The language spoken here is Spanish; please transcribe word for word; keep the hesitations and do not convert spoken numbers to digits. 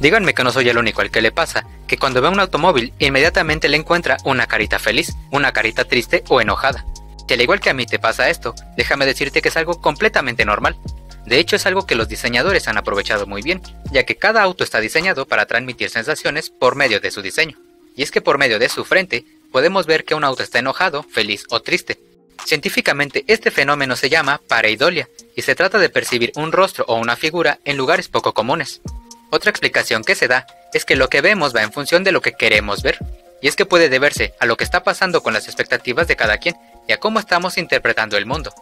Díganme que no soy el único al que le pasa, que cuando ve un automóvil inmediatamente le encuentra una carita feliz, una carita triste o enojada. Si al igual que a mí te pasa esto, déjame decirte que es algo completamente normal. De hecho, es algo que los diseñadores han aprovechado muy bien, ya que cada auto está diseñado para transmitir sensaciones por medio de su diseño. Y es que por medio de su frente, podemos ver que un auto está enojado, feliz o triste. Científicamente, este fenómeno se llama pareidolia, y se trata de percibir un rostro o una figura en lugares poco comunes. Otra explicación que se da es que lo que vemos va en función de lo que queremos ver, y es que puede deberse a lo que está pasando con las expectativas de cada quien y a cómo estamos interpretando el mundo.